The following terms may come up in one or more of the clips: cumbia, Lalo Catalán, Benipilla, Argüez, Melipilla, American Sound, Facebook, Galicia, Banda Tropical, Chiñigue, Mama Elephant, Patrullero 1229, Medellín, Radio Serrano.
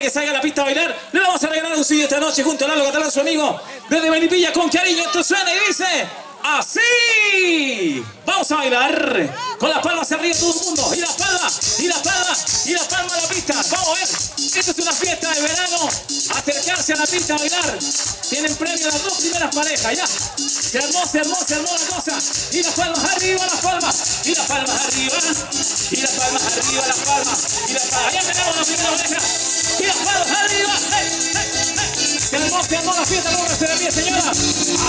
Que salga a la pista a bailar, le vamos a regalar un CD esta noche junto a Lalo Catalán, su amigo desde Benipilla, con cariño. Esto suena y dice así. Vamos a bailar con las palmas arriba todo el mundo, y las palmas, y las palmas, y las palmas a la pista. Vamos a ver, esto es una fiesta de verano, acercarse a la pista a bailar. Tienen premio las dos primeras parejas, ya. Se armó la cosa. Y las palmas arriba, las palmas, y las palmas arriba, y las palmas arriba, las palmas, y las palmas. Ya tenemos la primera pareja. Y las palmas arriba, se armó la fiesta, no se la mía, señora.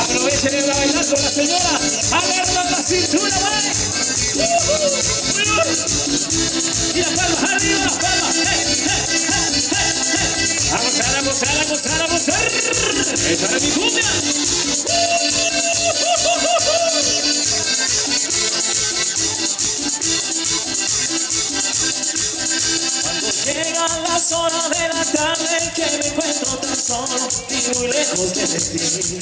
Aprovechen el bailar con la señora. Agarran la cintura, ¿vale? Y las palmas arriba, las palmas. A gozar, a gozar, a gozar, a gozar. Esa es mi cumbia. Cuando llegan las horas de la tarde, que me encuentro tan solo y muy lejos de ti,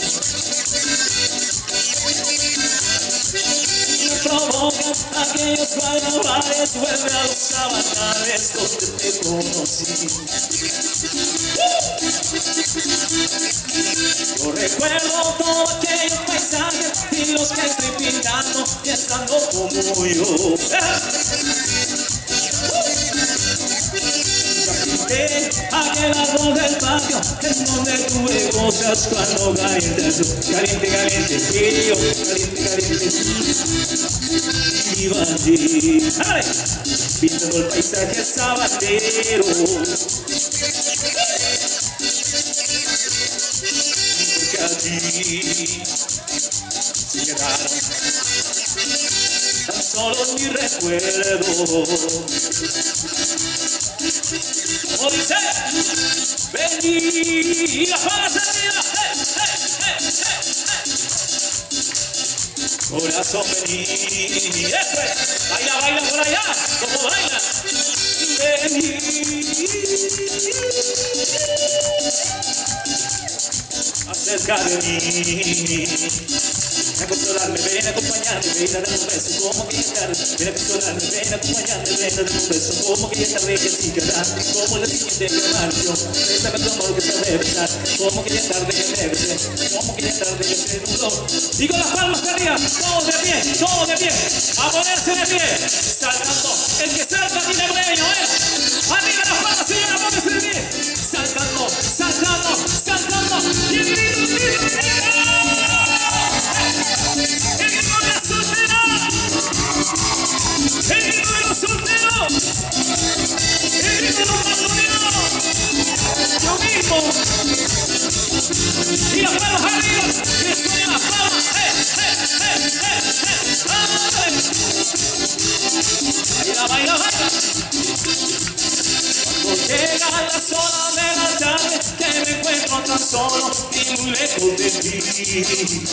y provocan aquellos carnavales, vuelve a los sabanales donde te conocí. Yo recuerdo todos aquellos paisajes y los que estoy pintando y estando como yo. Quité aquel árbol del patio en donde tuve cosas cuando caliente, caliente, caliente, frío, caliente, caliente. Iba allí pintando el paisaje sabatero. Si llegaron tan solo mi recuerdo. Como dice, vení, las palmas arriba, corazón vení, eso es, baila, baila por allá, como baila, vení. Cerca de mí, ven a consolarme, ven a acompañarme, ven a darme un beso, como que estar, ven a consolarme, ven a acompañarme, ven a darme un beso, como que estar, ven que sí quedar, como la siguiente que marcho, pensame tu amor que sabe besar, como que estar, ven que besé, como que estar, ven que se nudo, y con las palmas arriba, todos de pie, a ponerse de pie, saltando, el que salta tiene premio, ¿eh? Arriba las palmas, señora, póngase de pie, saltando, saltando, saltando, y y las palmas arriba, que suena las palmas, baila, baila, baila. Cuando llega las horas de la tarde, que me encuentro tan solo y muy lejos de ti,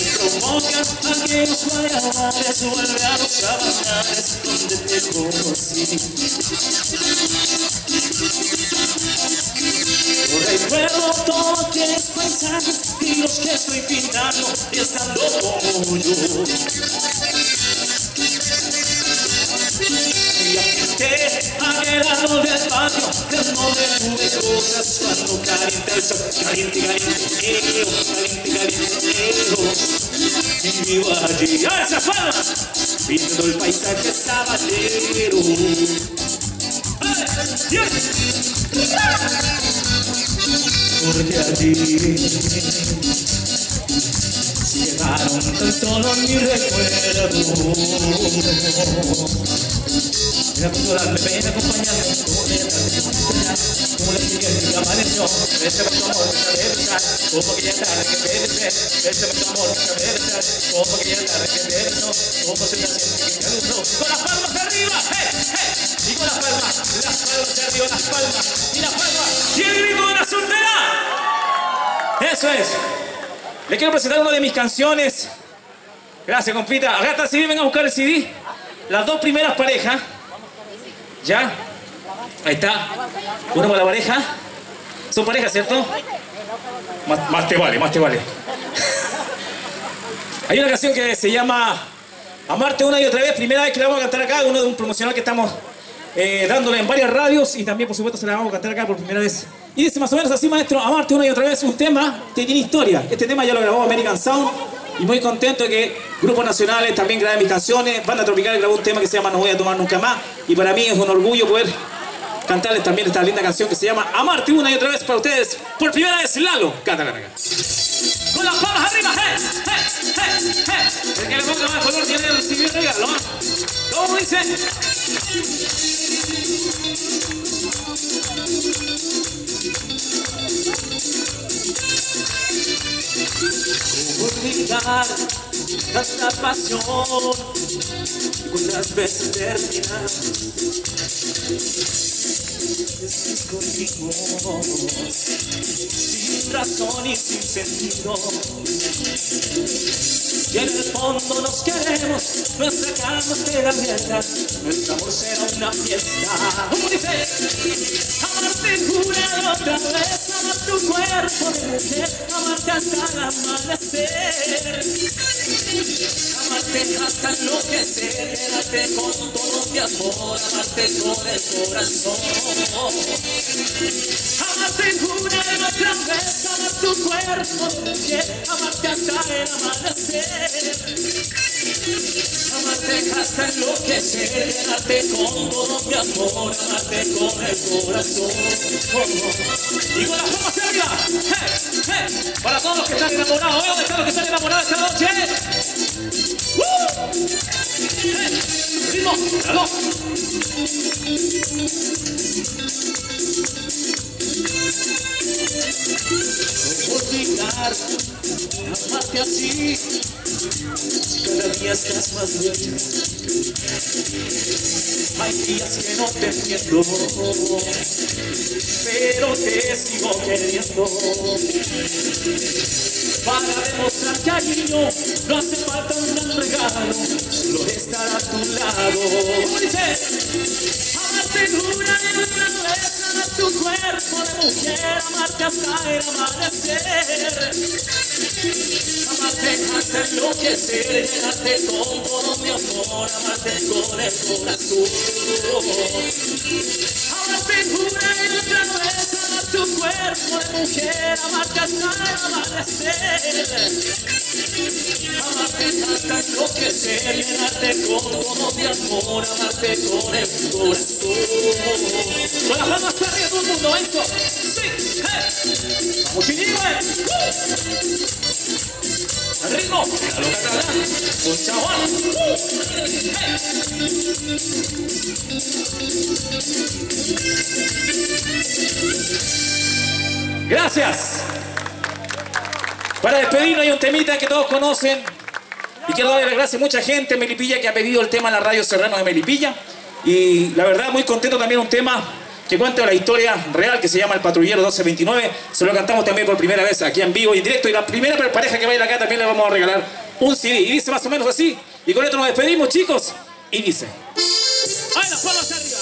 me provocan aquellos carnavales, vuelve a los carnavales donde te conocí. Recuerdo todos aquellos paisajes y los que estoy pintando y estando como yo. Y apunté aquel árbol del patio, es donde tuve cosas cuando caliente el sol, caliente, caliente, caliente, caliente, y vivo allí. ¡A esa fama! Viendo el paisaje sabatero. Porque allí llegaron tan solo mis recuerdos. Ven a consolarme, ven a acompañarme, como que estar, ven a acompañar, como la siguiente que amaneció, bésame tu amor, que sabe besar, como que ya tarde que te besé, bésame tu amor, que sabe besar, como que ya tarde que te besó, como se me siente que te alumbró, con las palmas arriba, y con las palmas arriba, las palmas, y las palmas, y el ritmo de la soltera. Eso es, le quiero presentar una de mis canciones. Gracias, compita. Acá está el CD, venga a buscar el CD, las dos primeras parejas. ¿Ya? Ahí está. Uno para la pareja. Son parejas, ¿cierto? Más te vale, más te vale. Hay una canción que se llama Amarte una y otra vez, primera vez que la vamos a cantar acá, uno de un promocional que estamos dándole en varias radios y también, por supuesto, se la vamos a cantar acá por primera vez. Y dice más o menos así, maestro, amarte una y otra vez, un tema que tiene historia. Este tema ya lo grabó American Sound y muy contento de que grupos nacionales también graben mis canciones. Banda Tropical grabó un tema que se llama No Voy a Tomar Nunca Más y para mí es un orgullo poder cantarles también esta linda canción que se llama Amarte una y otra vez para ustedes. Por primera vez, Lalo Catalán. Con las palmas arriba, el que le ponga más color tiene que recibir regalo. ¿Cómo dice? ¿Cómo olvidar tanta pasión? ¿Cuántas veces terminar? Contigo, sin razón y sin sentido, y en el fondo nos queremos, nuestra calma de las mierdas, nuestro amor será una fiesta. ¿Cómo dice? Amarte una y otra vez, amar tu cuerpo de ser, amarte hasta el amanecer, amarte hasta enloquecer, quedarte con todo mi amor, amarte con el corazón. Amarte una y otra vez, amar tu cuerpo de piel, amarte hasta el amanecer, amarte hasta enloquecer, llenarte con todo mi amor, amarte con el corazón. Y con las palmas arriba, para todos los que están enamorados, ¿dónde están los que están enamorados esta noche? ¡Ritmo! ¡La dos! ¿Cómo olvidar amarte así? Cada día estás más bella. Hay días que no te entiendo, pero te sigo queriendo. Para demostrar cariño no hace falta un gran regalo, solo estar a tu lado. ¿Cómo dices? Amarte una y otra vez, amar tu cuerpo de mujer, amarte hasta el amanecer, amarte hasta enloquecer, llenarte con todo mi amor, amarte con el corazón. Amarte una y otra vez, amar tu cuerpo de mujer, amarte hasta el amanecer, amarte hasta enloquecer, llenarte con todo mi amor, amarte con el corazón. Con las manos arriba todo el mundo, esto. Sí, hey. Vamos, Chiñigue. Al ritmo, a lo catalán, con chaval. Hey. Gracias. Para despedirnos hay un temita que todos conocen y quiero darle las gracias a mucha gente en Melipilla que ha pedido el tema en la Radio Serrano de Melipilla y la verdad muy contento también, un tema que cuenta la historia real que se llama El Patrullero 1229, se lo cantamos también por primera vez aquí en vivo y en directo y la primera pareja que vaya acá también le vamos a regalar un CD y dice más o menos así y con esto nos despedimos, chicos, y dice ¡ay, las palmas arriba!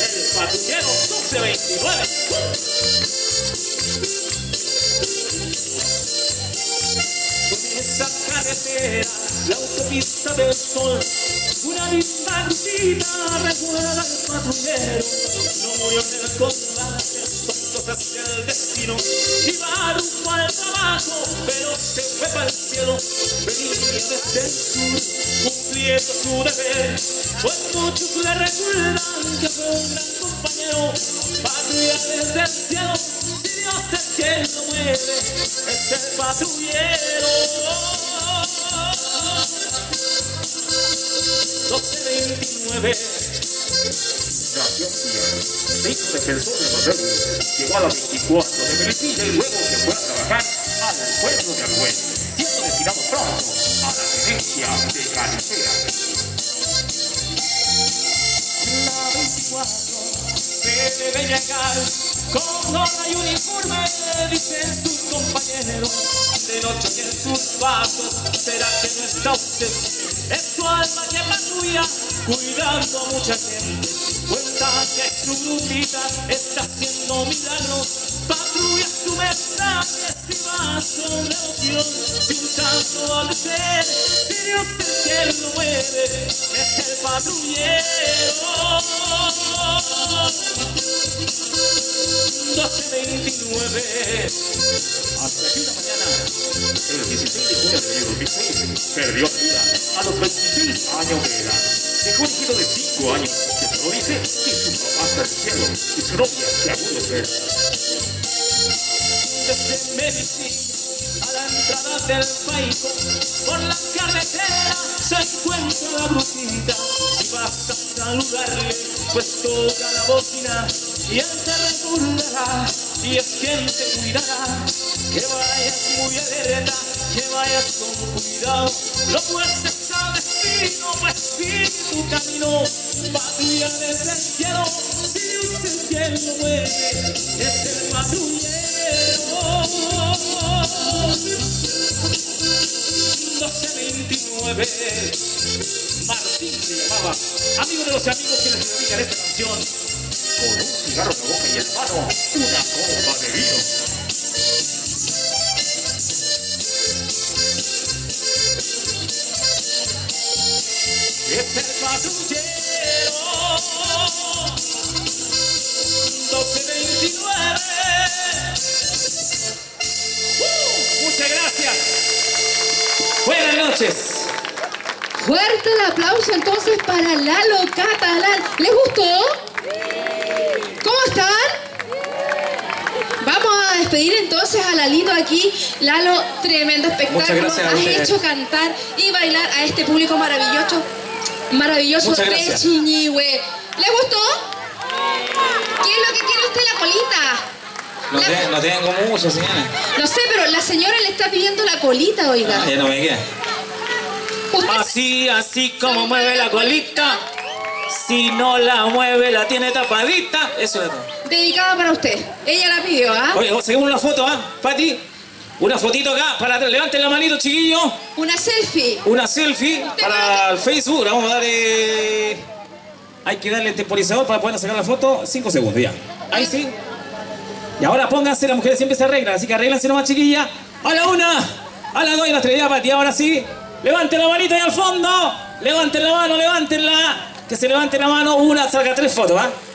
El Patrullero 1229. Esa carretera, la autopista del sol, una linda crucita recuerda al patrullero. No murió en el combate, son cosas del destino. Iba rumbo al trabajo, pero se fue para el cielo. Venía desde el sur, cumpliendo su deber. Pues muchos le recuerdan que fue un gran compañero. Patrulla desde el cielo, y Dios es quien lo mueve, es el patrullero. 1229. Nació el 6 de febrero, llegó a la 24 de Benipilla y luego se fue a trabajar al pueblo de Argüez, siendo destinado pronto a la tenencia de Galicia. La 24 se debe llegar con gorra y uniforme, dicen sus compañeros. De noche y en sus pasos, será que no está usted. Es su alma que patrulla, cuidando a mucha gente. Cuenta que su grupita está haciendo milagros. Patrulla su mensaje, si va asombroso, pintando al ser, pero que no muere, es el patrullero 1229. Hasta aquí una mañana, el 16 de junio de 2016, perdió la vida a los 26 años de edad. Dejó un hijo de 5 años, que todo dice que su papá está en el cielo y su novia que aún lo ve. Desde Medellín a la entrada del país, por la carretera se encuentra la brujita. Y basta saludarle, pues toca la bocina y él te recordará. Y es quien te cuidará, que vayas muy alerta, que vayas con cuidado. Lo fuerte está destino, pues sigue tu camino. Patrulla desde el cielo, si usted que lo mueve, es el patrullero 1229. Martín se llamaba, amigo de los amigos que les dedican esta canción. Con un cigarro en la boca y en mano, una copa de vino. Es el patrullero 1229. Muchas gracias. Buenas noches. Fuerte el aplauso entonces para Lalo Catalán. ¿Les gustó? ¿Cómo están? Vamos a despedir entonces a Lalito aquí. Lalo, tremendo espectáculo. Has hecho cantar y bailar a este público maravilloso, maravilloso de Chiñigue. ¿Les gustó? ¿Qué es lo que quiere usted? La colita. No tengo mucho, señora. No sé, pero la señora le está pidiendo la colita, oiga. Ah, ya no me queda. Así, así como mueve la colita. Si no la mueve, la tiene tapadita. Eso es todo. Dedicada para usted. Ella la pidió, ¿ah? Oye, seguimos una foto, ¿ah? Pati, una fotito acá. Para... Levanten la manito, chiquillo. Una selfie. Una selfie para el Facebook. La vamos a dar... Hay que darle el temporizador para poder sacar la foto. 5 segundos, ya. Ahí sí. Y ahora pónganse, las mujeres siempre se arreglan. Así que arréglanse nomás, chiquilla. A la una, a las dos y las tres. Ya, Pati, ahora sí. Levanten la manita ahí al fondo. Levanten la mano, levantenla. Que se levante la mano, una, saca 3 fotos, ¿va?